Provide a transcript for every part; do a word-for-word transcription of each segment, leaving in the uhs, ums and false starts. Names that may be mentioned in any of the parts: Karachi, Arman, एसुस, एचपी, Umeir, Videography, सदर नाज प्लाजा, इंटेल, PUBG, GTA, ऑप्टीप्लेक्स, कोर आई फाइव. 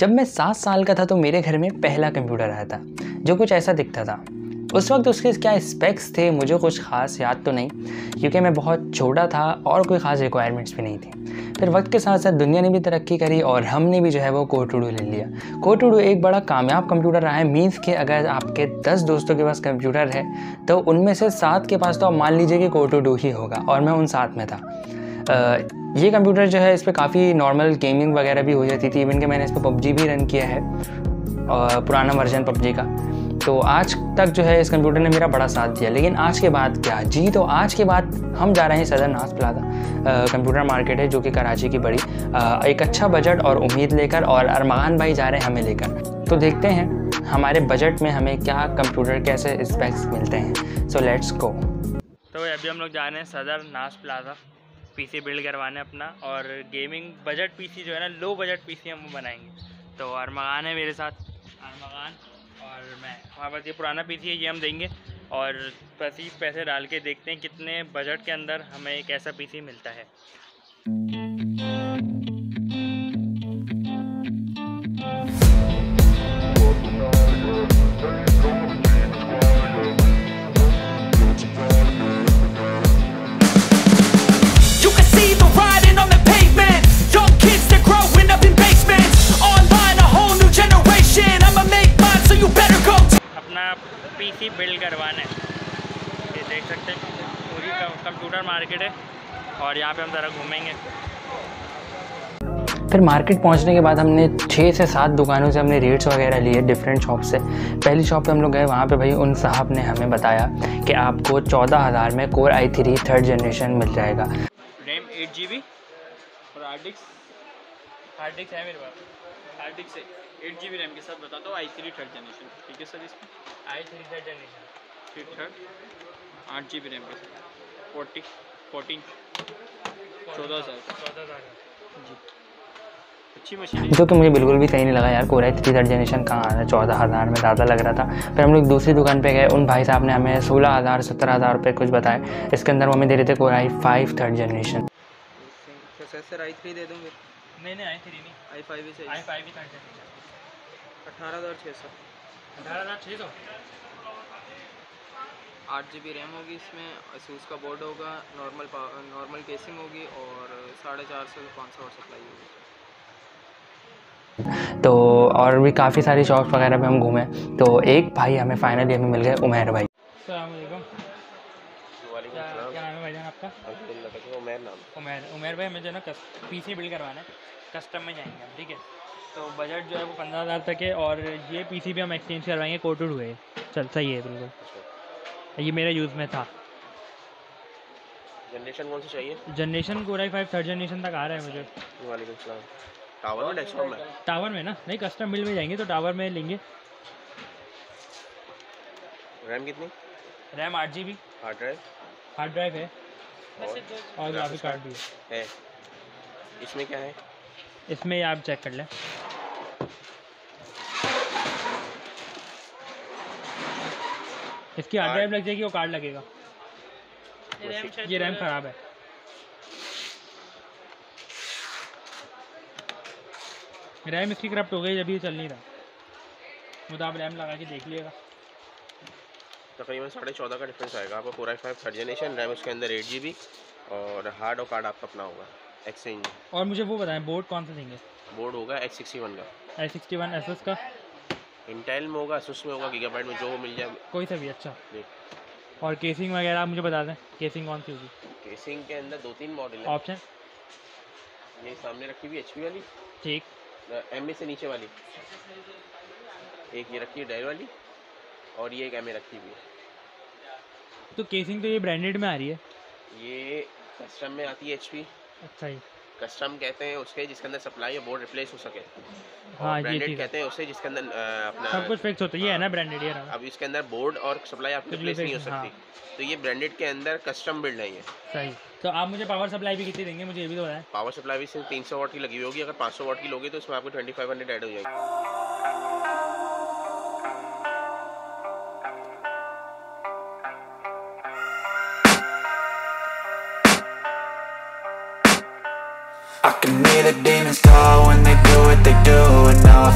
जब मैं सात साल का था तो मेरे घर में पहला कंप्यूटर आया था जो कुछ ऐसा दिखता था। उस वक्त उसके क्या स्पेक्स थे मुझे कुछ ख़ास याद तो नहीं, क्योंकि मैं बहुत छोटा था और कोई ख़ास रिक्वायरमेंट्स भी नहीं थी। फिर वक्त के साथ साथ दुनिया ने भी तरक्की करी और हमने भी जो है वो कोटोडो ले लिया। कोटोडो एक बड़ा कामयाब कंप्यूटर रहा है, मीन्स कि अगर आपके दस दोस्तों के पास कंप्यूटर है तो उनमें से सात के पास तो आप मान लीजिए कि कोटोडो ही होगा, और मैं उन सात में था। आ, ये कंप्यूटर जो है इस पर काफ़ी नॉर्मल गेमिंग वगैरह भी हो जाती थी, इवन कि मैंने इस पर पबजी भी रन किया है और पुराना वर्जन पबजी का। तो आज तक जो है इस कंप्यूटर ने मेरा बड़ा साथ दिया। लेकिन आज के बाद क्या जी, तो आज के बाद हम जा रहे हैं सदर नाज प्लाजा कंप्यूटर मार्केट है जो कि कराची की बड़ी आ, एक अच्छा बजट और उम्मीद लेकर, और अरमान भाई जा रहे हैं हमें लेकर। तो देखते हैं हमारे बजट में हमें क्या कंप्यूटर कैसे स्पेक्स मिलते हैं। So let's go. तो अभी हम लोग जा रहे हैं सदर नाज प्लाजा पीसी बिल्ड करवाने अपना, और गेमिंग बजट पीसी जो है ना, लो बजट पीसी हम बनाएंगे। तो अरमान है मेरे साथ, अरमान और मैं। हमारे पास ये पुराना पीसी है, ये हम देंगे और पच्चीस पैसे डाल के देखते हैं कितने बजट के अंदर हमें एक ऐसा पीसी मिलता है। पीसी बिल्ड करवाना है, ये देख सकते हैं पूरी कंप्यूटर मार्केट है और यहाँ पे हम ज़रा घूमेंगे। फिर मार्केट पहुंचने के बाद हमने छः से सात दुकानों से हमने रेट्स वगैरह लिए डिफरेंट शॉप से। पहली शॉप पे हम लोग गए, वहाँ पे भाई उन साहब ने हमें बताया कि आपको चौदह हज़ार में core I three third generation मिल जाएगा, रैम एट जी बी और हार्ड डिस्क हार्ड डिस्क है मेरे पास, हार्ड डिस्क है एट जी बी रैम के साथ। बता दो आई थ्री थर्ड जनरेशन, ठीक है सर, इसमें I three third generation three third आठ जी बी रैम के साथ फोर्टी फोर्टीन चौदह हज़ार चौदह हज़ार जी, अच्छी मशीन जो कि मुझे बिल्कुल भी सही नहीं लगा यार। Core I three third generation कहाँ आना, चौदह हज़ार में ज़्यादा लग रहा था। फिर हम लोग दूसरी दुकान पे गए, उन भाई साहब ने हमें सोलह हज़ार सत्रह हज़ार रुपये कुछ बताए। इसके अंदर वो हमें दे रहे थे कोर आई फाइव third generation. Sir I three दे दूँगे? नहीं नहीं आई थ्री नहीं, आई फाइव ही आई फाइव ही थर्ड जनरेशन अठारह हज़ार छः सौ अठारह हज़ार छः सौ आठ जी बी रैम होगी, इसमें एसूस का बोर्ड होगा, नॉर्मल नॉर्मल केसिंग होगी और साढ़े चार सौ पाँच सौ और सप्लाई होगी। तो और भी काफ़ी सारी शॉप्स वगैरह में हम घूमे, तो एक भाई हमें फाइनली हमें मिल गए, उमेर भाई। क्या नाम है भाई आपका? उमेर नाम। उमेर उमेर भाई मुझे ना पीसी बिल्ड करवाना है, कस्टम में जाएंगे हम, ठीक है। तो बजट जो है वो पंद्रह हज़ार तक है और ये पीसी भी हम एक्सचेंज करवाएंगे, कोटूड हुए चल सही है बिल्कुल, ये मेरा यूज़ में था। जनरेशन कौन सी चाहिए? Generation कोर आई फाइव third generation तक आ रहा है मुझे। वालेकुम सलाम। टावर में डेस्कटॉप में? टावर में ना नहीं, कस्टम बिल में जाएंगे तो टावर में लेंगे। रैम कितनी? रैम आठ G B, hard drive hard drive है और ग्राफिक कार्ड भी है। इसमें क्या है? इसमें आप चेक कर लें, इसकी हार्ड ड्राइव लग जाएगी और कार्ड लगेगा। ये रैम खराब है। रैम इसकी करप्ट हो गई, अभी चल नहीं रहा, मुझे आप रैम लगा के देख लीजिएगा। तकरीबन साढ़े चौदह का डिफरेंस आएगा आपको। कोर आई फाइव third generation, RAM उसके अंदर एट जी बी और हार्ड और कार्ड आपका अपना होगा एक्सचेंज। और मुझे वो बताएं बोर्ड कौन सा देंगे? बोर्ड होगा एच सिक्सटी वन का, एच सिक्सटी वन एसएस का, इंटेल में होगा, एसुस में होगा, गीगाबाइट में जो मिल जाए कोई सा भी अच्छा। और केसिंग वगैरह आप मुझे बता दें, केसिंग कौन सी होगी? केसिंग के अंदर दो तीन मॉडल है ऑप्शन, ये सामने रखी हुई एचपी वाली, ठीक एम ए से नीचे वाली एक, ये रखी है डेल वाली, और ये एक एम ए रखी हुई है। तो केसिंग तो ये ब्रांडेड में आ रही है, ये कस्टम में आती है एचपी। अच्छा जी, कस्टम कहते हैं उसके जिसके अंदर सप्लाई और बोर्ड रिप्लेस हो सके। हाँ, ब्रांडेड कहते हैं उसे जिसके अंदर अपना सब कुछ फिक्स होता है, ये है ना ब्रांडेड। ये अब इसके अंदर बोर्ड और सप्लाई आपकी रिप्लेस नहीं हो सकती। हाँ। तो ये ब्रांडेड के अंदर कस्टम बिल्ड है ये। सही। तो आप मुझे पावर सप्लाई भी कितनी देंगे, मुझे ये भी तो बताएं। पावर सप्लाई भी सिर्फ तीन सौ वाट की लगी हुई होगी, अगर पाँच सौ वाट की लोगे तो इसमें आपको ट्वेंटी फाइव हंड्रेड ऐड हो जाएगी। I can hear the demons call when they do what they do, and now I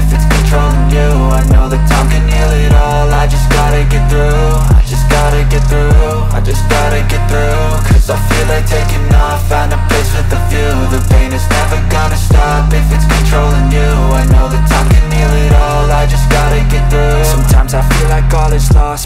if it's controlling you. I know that time can heal it all. I just gotta get through. I just gotta get through. I just gotta get through. Cause I feel like taking off. Find a place with a view. The pain is never gonna stop if it's controlling you. I know that time can heal it all. I just gotta get through. Sometimes I feel like all is lost,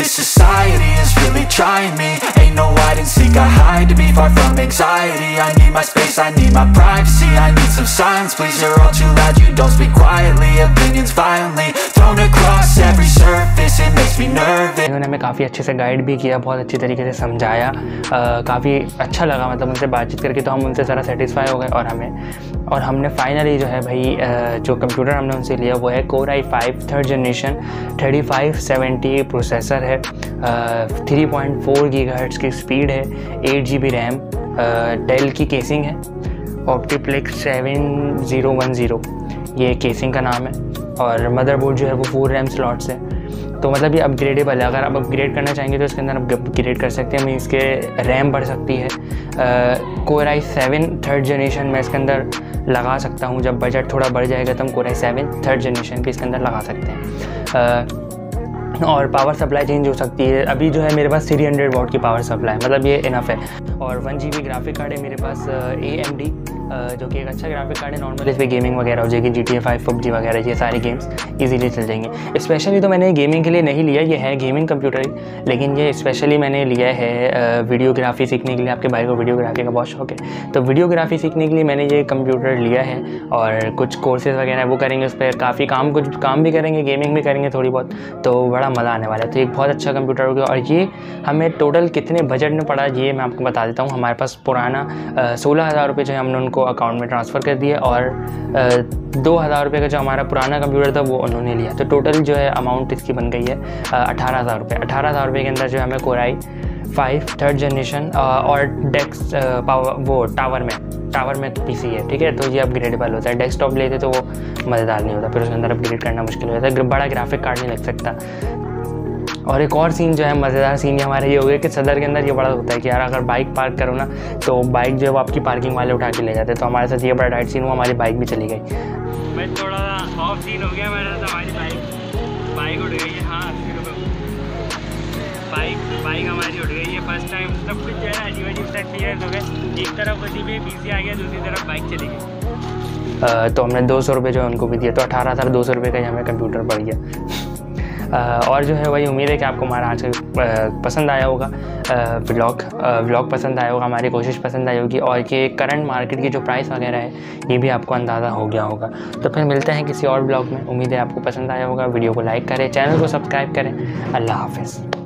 This society is really trying me. Ain't no hide and seek, I hide to be far from anxiety. I need my space, I need my privacy. I need some silence, please, you're all too loud. You don't speak quietly, opinions violently thrown across every surface, it makes me nervous. उन्होंने हमें काफ़ी अच्छे से guide भी किया, बहुत अच्छी तरीके से समझाया, काफ़ी अच्छा लगा मतलब उनसे बातचीत करके। तो हम उनसे ज़रा सेटिस्फाई हो गए और हमें और हमने फाइनली जो है भाई आ, जो कंप्यूटर हमने उनसे लिया वो है कोर आई फाइव third generation thirty five seventy processor है, थ्री पॉइंट फोर गीगाहर्ट्ज़ की स्पीड है, eight G B RAM, Dell की केसिंग है, ऑप्टीप्लेक्स seven zero one zero ये केसिंग का नाम है, और मदरबोर्ड जो है वो फोर रैम स्लॉट्स है। तो मतलब ये अपग्रेडेबल है, अगर आप अपग्रेड करना चाहेंगे तो इसके अंदर आप अपग्रेड कर सकते हैं। मैं इसके रैम बढ़ सकती है, core I seven third generation में इसके अंदर लगा सकता हूँ। जब बजट थोड़ा बढ़ जाएगा तो हम core I seven third generation भी इसके अंदर लगा सकते हैं, आ, और पावर सप्लाई चेंज हो सकती है। अभी जो है मेरे पास थ्री हंड्रेड वॉट की पावर सप्लाई, मतलब ये इनफ है। और one G B graphic card है मेरे पास, ए एम डी, जो कि एक अच्छा ग्राफिक कार्ड है। नॉर्मल इस पर गेमिंग वगैरह हो जाएगी, G T A five PUBG वगैरह ये सारी गेम्स इजीली चल जाएंगे। स्पेशली तो मैंने गेमिंग के लिए नहीं लिया, ये है गेमिंग कंप्यूटर ही, लेकिन ये स्पेशली मैंने लिया है वीडियोग्राफी सीखने के लिए। आपके भाई को वीडियोग्राफी का बहुत शौक है, तो वीडियोग्राफी सीखने के लिए मैंने ये कंप्यूटर लिया है। और कुछ कोर्सेज़ वगैरह वो करेंगे उस पर, काफ़ी काम कुछ काम भी करेंगे, गेमिंग भी करेंगे थोड़ी बहुत, तो बड़ा मज़ा आने वाला है। तो एक बहुत अच्छा कंप्यूटर हो गया। और ये हमें टोटल कितने बजट में पड़ा ये मैं आपको बता देता हूँ। हमारे पास पुराना सोलह हज़ार रुपये जो है हमने को अकाउंट में ट्रांसफ़र कर दिया, और दो हज़ार रुपये का जो हमारा पुराना कंप्यूटर था वो उन्होंने लिया। तो टोटल जो है अमाउंट इसकी बन गई है अठारह हज़ार रुपये अठारह हज़ार रुपये के अंदर जो हमें कोर आई फाइव third generation और डेस्क पावर वो टावर में टावर में पीसी है, ठीक है। तो ये अपग्रेडेबल होता है, डेस्कटॉप लेते तो वो मज़ेदार नहीं होता, फिर उसके अंदर अपग्रेड करना मुश्किल हो जाता है, बड़ा ग्राफिक कार्ड नहीं लग सकता। और एक और सीन जो है मज़ेदार सीन ये हमारा ये हो गया कि सदर के अंदर ये बड़ा होता है कि यार अगर बाइक पार्क करो ना तो बाइक जो है वो आपकी पार्किंग वाले उठा के ले जाते हैं। तो हमारे साथ ये बड़ा टाइट सीन हुआ, हमारी बाइक भी चली गई। मैं थोड़ा ऑफ सीन हो गया मेरा, तो हमारी बाइक बाइक उठ गई है। हाँ बाइक बाइक हमारी उठ गई है फर्स्ट टाइम, सब कुछ जो है अजीब अजीब एक्सपीरियंस हो गए। एक तरफ कुछ भी पीछे आ गया, दूसरी तरफ बाइक चली गई। तो हमने दो सौ रुपये जो है उनको भी दिया, तो अठारह हज़ार दो सौ रुपये का ही हमें कंप्यूटर पड़ गया। और जो है वही उम्मीद है कि आपको हमारा आज का पसंद आया होगा व्लॉग व्लॉग पसंद आया होगा, हमारी कोशिश पसंद आई होगी, और ये करंट मार्केट की जो प्राइस वगैरह है ये भी आपको अंदाज़ा हो गया होगा। तो फिर मिलते हैं किसी और व्लॉग में, उम्मीद है आपको पसंद आया होगा। वीडियो को लाइक करें, चैनल को सब्सक्राइब करें। अल्लाह हाफिज़।